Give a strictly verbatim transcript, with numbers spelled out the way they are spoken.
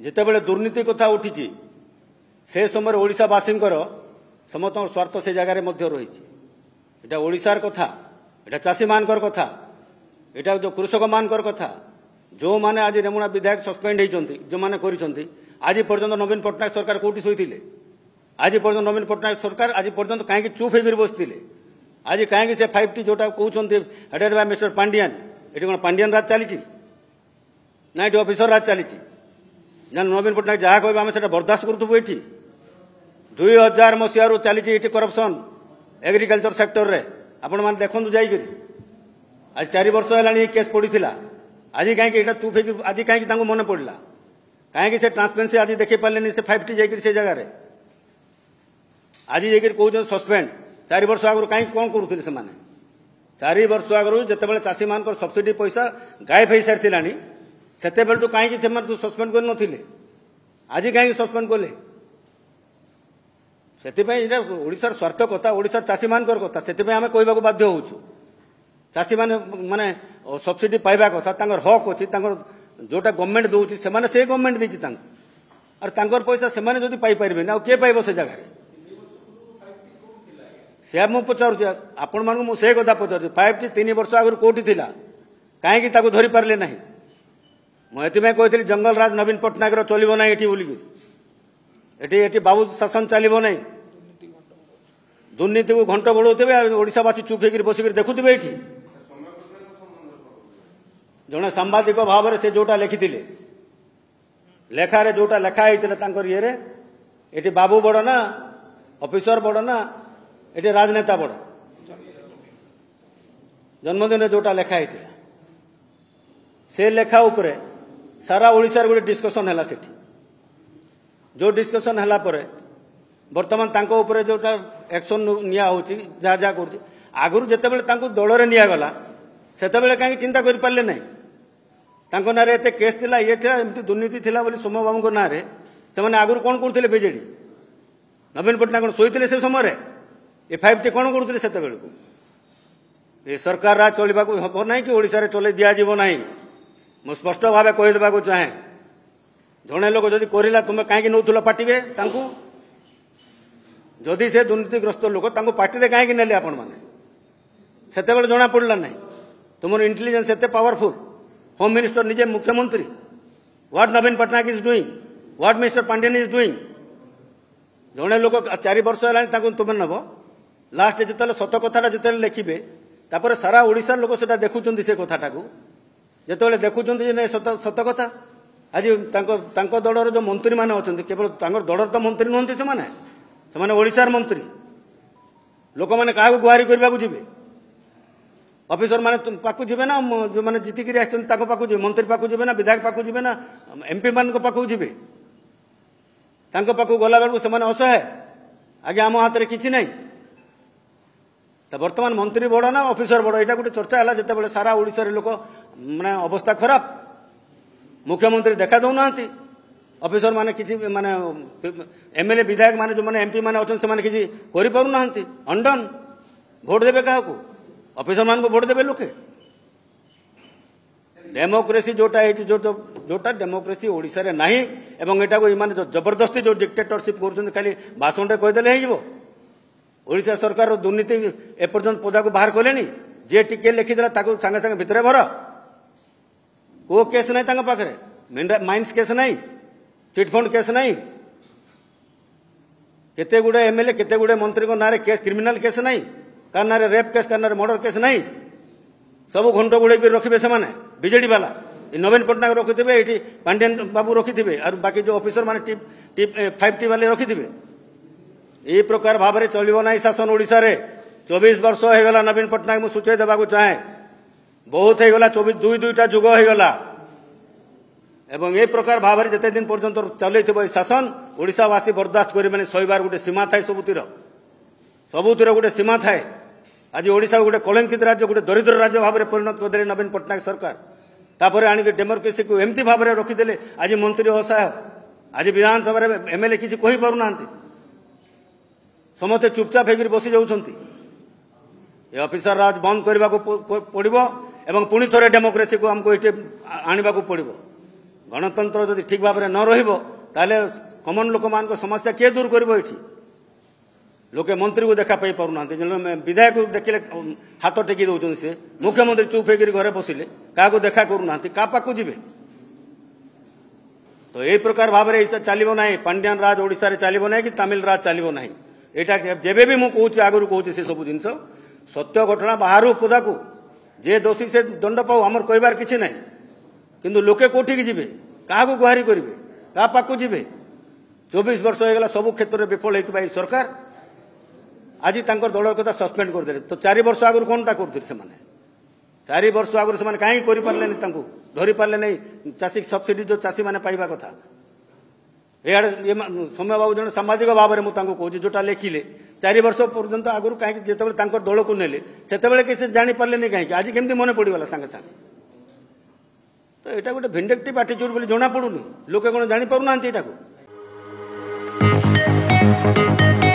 जितेबले दुर्नीति कथा उठी से समय ओडावासी समस्त स्वार्थ से जगार रही यहाँ ओडार कथा यहाँ चाषी मान कथा यहाँ जो कृषक मान कथा जो माने आज रेमुणा विधायक सस्पेंड होती जो माने आज पर्यटन नवीन पट्टनायक सरकार कौटी शोईले आज पर्यटन नवीन पट्टनायक सरकार आज पर्यटन कहीं चुप हो बसते आज कहीं से फाइव टी जोटा कहते मिस्टर पांडियान ये कौन पांडियान राज चली ना ये अफिसर राज चली नवीन पट्टनायक जहाँ कह आम बर्दाश्त करूथबू ये दुई हजार मसीह चली करप्शन एग्रीकल्चर सेक्टर में आपण मैंने देखु जा आज चार वर्ष है केस पड़ी आज कहीं चुप हो आज कहीं मन पड़ा कहीं से ट्रांसपेरेन्सी आज देखे पारे से फाइव टी जा जगार आज जाकर कहते सस्पेंड चार वर्ष आगु कहीं कौन करूँ से चार वर्ष आगु जितेबाला चाषी मान सब्सिडी पैसा गायब हो सारी से कहीं सस्पेंड कर आज कहीं सस्पेंड कले से स्वार्थ कथा ओडार चाषी मान कथा से आम कह बाध्य हो चाषी मैंने माने सब्सिडी पाइबा कथा तांकर हक अच्छी जोटा गवर्नमेंट दूसरी से मैंने गवर्नमेंट देती और तांकर पैसा से मैंने पाई पारे ना किए पाइब से जगह से मुझे पचारूँ आपण मानू से कथा पचार फाइव टी तीन वर्ष आगु कौटी कहीं धरी पारे ना मुझे कही जंगल राज नवीन पट्टनायक चलो ना ये बोलिकी बाबू शासन चलो ना दुर्नीति को घंट बढ़ाते ओडावासी चुप हो बसिक देखुवे ये जड़े सांबादिक भाव से जोटा लिखी लेखार जोटा लेखाई ये बाबू बड़ ना ऑफिसर बड़ ना ये राजनेता बड़ जन्मदिन जोटा लेखाई से लेखा उपरे सारा ओडार गोटे डिस्कसन है जो डिस्कसन है बर्तमान तांको उपरे जोटा एक्शन निया होची जा जा करती आगुरी जितेबले तांको दलरे निया गला सेतेबले काहे चिंता करि पारले नै तांको नारे एते केस थिला ये थिला एमती दुर्नीति थिला बोली सोम बाबूको नारे से माने आगुरी कोन करथिले बीजेडी नवीन पट्टनायक कोन सोइथिले से समय रे ए फाइव टी कोन करथिले सेतेबले को ए सरकार रा चलिबा को हबो नै कि ओडिसा रे चले दिया जीवो नै मु स्पष्ट भाबे कहि देबा को चाहे जणे लोक जदि करिला तुमे काहे कि नौथुला पाटिबे तांको जदि से दुर्नीतिग्रस्त लोक तांको पार्टी में कहीं ने आपण मैंने से जना पड़ा ना तुम इंटेलिजेंस एत पावरफुल होम मिनिस्टर निजे मुख्यमंत्री what Naveen Patnaik is doing what minister Pandian is doing जड़े लोक चार वर्ष है तुम नब लास्ट जिते सत कथा जिते लिखे तापर सारा ओडार लोक से देखुं से कथाटा को जिते देखुं सत कथा आज दलर जो मंत्री मैंने अच्छा केवल दलर तो मंत्री नुहत से सेमाने ओडिशार मंत्री लोक मैंने क्या गुहारि करने ऑफिसर मैंने पाक जीवे ना जो मैंने जीतिक आगे मंत्री पाक जीवे ना विधायक पाक जीवे ना एमपी मान पाक जीवे गला बेलू से असहाय आगे आम हाथ में किसी ना तो बर्तमान मंत्री बड़ ना ऑफिसर बड़ यहाँ गोटे चर्चा है जितेबाला सारा ओडिशार लोक मैंने अवस्था खराब मुख्यमंत्री देखा दौना ऑफिसर माने किसी माने एमएलए विधायक माने जो माने एमपी माने अच्छे से किसी करपे अंडन भोट देवे क्या ऑफिसर मान को भोट देवे लोके डेमोक्रेसी जोटा है जो जोटा डेमोक्रेसी ओडिशा रे नाही एवं एटा को माने जबरदस्ती जो डिक्टेटरशिप कर खाली भाषण कहीदेले ओडिशा सरकार दुर्नीति एपर्यंत पदा को बाहर कले जे टिके लिखीदेला ताको संगे संगे भितर भर को केस नहीं तांका पाखरे माइंस केस नहीं चिटफंड केस ना केते गुड़े एमएलए केते गुड़े मंत्री को नारे केस क्रिमिनल केस ना कार नारे रेप केस कार नारे मर्डर केस ना सब घंट गुड़े रखिए से बीजेडी वाला नवीन पट्टनायक रखिथे ये पांडियन बाबू रखिथे और बाकी जो ऑफिसर माने टिप टिप फाइव टी वाले रखिथे ये प्रकार भाव में चलो ना शासन ओडिशा रे चौबीस वर्ष होगा नवीन पट्टनायक मुझे सूचई देवाक चाहे बहुत होगा चौबीस दुई दुईटा जुग होगा एवं ए प्रकार भाव में जिते दिन पर्यंत चल शासन ओडावासी बर्दाश्त करें सहबार गोटे सीमा थाए सबुतिर सबुतिर गोटे सीमा थाए आज ओडा गोटे कलंकित राज्य गोटे दरिद्र राज्य भाव में परिणत करदे नवीन पट्टनायक सरकार तापर आणिक डेमोक्रेसी को एमती भाव में रखीदे आज मंत्री असहाय आज विधानसभा एमएलए किसी कही पारना समस्ते चुपचाप होकर बसी जाऊँच ये अफिसर राज बंद करने को पड़ो एवं पुणी थे डेमोक्रेसी को आमको ये आने को पड़ो गणतंत्र जदि ठीक भाव में न रहिबो ताले कॉमन लोक मान को समस्या किए दूर करिबो। एठी लोके मंत्री को देखा पाई पारु नांते, विधायक को देखिले हाथ टेकी दउछन से, मुख्यमंत्री चुप होकर घरे बसिले का को देखा करू नांते, का पाकू जीवे। तो यही प्रकार भाव में चलो ना पांडियान राज ओडिसा रे चलो ना कि तमिल राज चलो ना। यहाँ जेबे भी मुझे कहूँ आगुरी कहूँ से सब जिन सत्य घटना बाहर पदा को जे दोषी से दंड पाऊ आमर कहबार किसी ना, किंतु लोके कोठी की जीवे क्या गुहारि करेंगे क्या पाक जीवे। चौबीस वर्ष होगा सबू क्षेत्र में विफल होता सरकार आज तंकर दल कथा सस्पेंड करदे। तो चार वर्ष आगुरी कौनटा कर चार वर्ष आगुरी से कहीं करें धरी पारे नहीं चाषी सब्सिडी जो चाषी मैंने पाइबा कथा। ये सौम्य बाबू जन सामाजिक भाव में मुझे कहे जोटा लिखिले चार वर्ष पर्यंत आगुरी कहीं जिते दल को नेले से जापारे नहीं कहीं आज केमती मन पड़गला सांगे सांगे। तो यहाँ गोटे भिंडेक्टिव आटीच्यूड बोली जना पड़ूनी लोके कौन जापार ना।